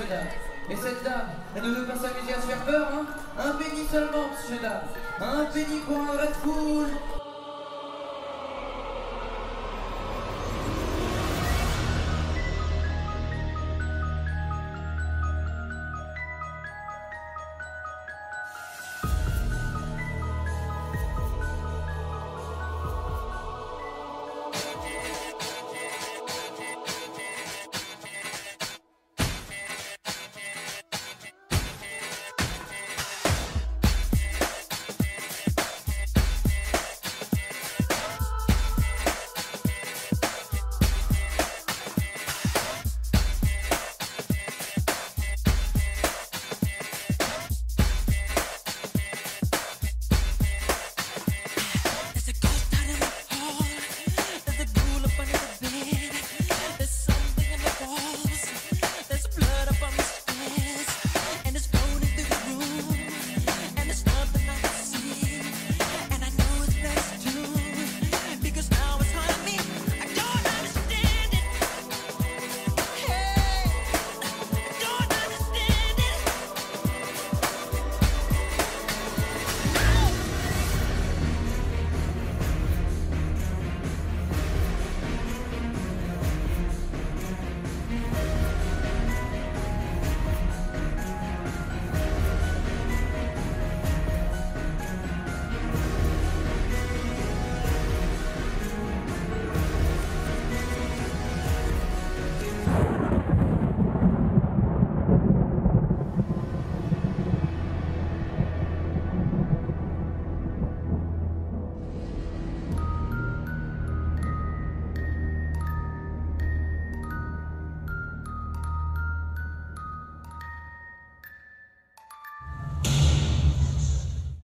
monsieur dame. Et cette dame, elle ne veut pas s'amuser à se faire peur, hein? Un penny seulement, monsieur dame. Un penny pour un rat de foule.